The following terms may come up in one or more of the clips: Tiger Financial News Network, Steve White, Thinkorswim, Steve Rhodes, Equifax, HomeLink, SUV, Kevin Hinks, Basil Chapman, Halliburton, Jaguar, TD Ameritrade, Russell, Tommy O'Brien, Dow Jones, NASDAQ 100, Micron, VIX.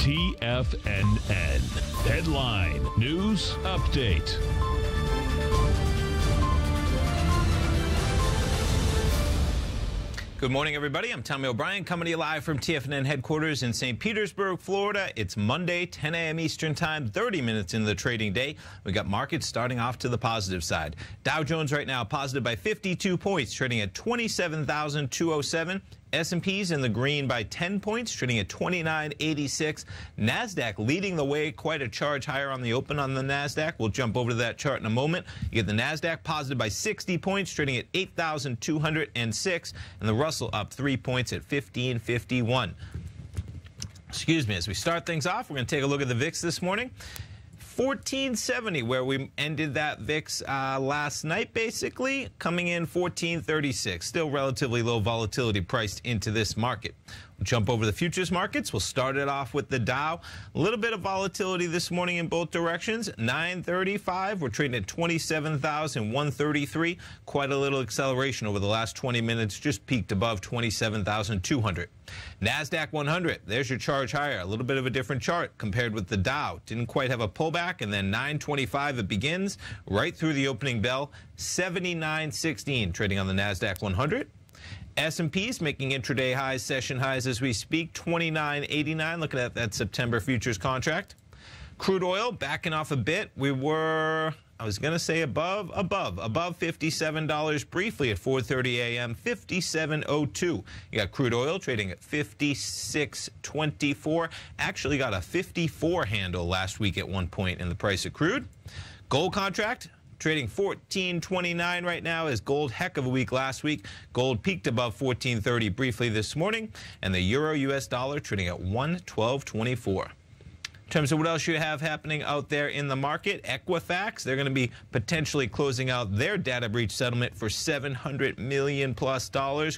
TFNN. Headline News Update. Good morning, everybody. I'm Tommy O'Brien, coming to you live from TFNN headquarters in St. Petersburg, Florida. It's Monday, 10 a.m. Eastern Time, 30 minutes into the trading day. We got markets starting off to the positive side. Dow Jones right now positive by 52 points, trading at 27,207. S&P's in the green by 10 points, trading at 29.86. NASDAQ leading the way, quite a charge higher on the open on the NASDAQ. We'll jump over to that chart in a moment. You get the NASDAQ positive by 60 points, trading at 8,206. And the Russell up 3 points at 1551. Excuse me, as we start things off, we're going to take a look at the VIX this morning. 1470, where we ended that VIX last night, basically, coming in 1436. Still relatively low volatility priced into this market. We'll jump over the futures markets. We'll start it off with the Dow. A little bit of volatility this morning in both directions. 935, we're trading at 27,133. Quite a little acceleration over the last 20 minutes, just peaked above 27,200. NASDAQ 100, there's your charge higher. A little bit of a different chart compared with the Dow. Didn't quite have a pullback. And then 925 it begins right through the opening bell, 79.16 trading on the NASDAQ 100. S&P's making intraday highs, session highs as we speak, 29.89, looking at that September futures contract. Crude oil backing off a bit. We were, I was going to say above $57 briefly at 4:30 a.m., 57.02. You got crude oil trading at 56.24. Actually got a 54 handle last week at one point in the price of crude. Gold contract trading 14.29 right now as gold, heck of a week last week. Gold peaked above 14.30 briefly this morning, and the euro US dollar trading at 1.1224. In terms of what else you have happening out there in the market, Equifax, they're going to be potentially closing out their data breach settlement for $700 million+,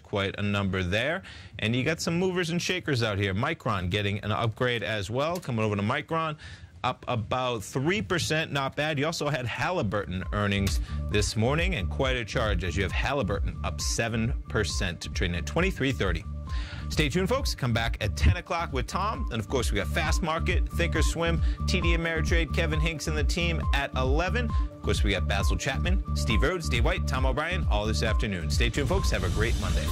quite a number there. And you got some movers and shakers out here. Micron getting an upgrade as well, coming over to Micron, up about 3%, not bad. You also had Halliburton earnings this morning, and quite a charge as you have Halliburton up 7%, trading at 23.30. Stay tuned, folks. Come back at 10 o'clock with Tom. And, of course, we got Fast Market, Thinkorswim, TD Ameritrade, Kevin Hinks and the team at 11. Of course, we got Basil Chapman, Steve Rhodes, Steve White, Tom O'Brien, all this afternoon. Stay tuned, folks. Have a great Monday.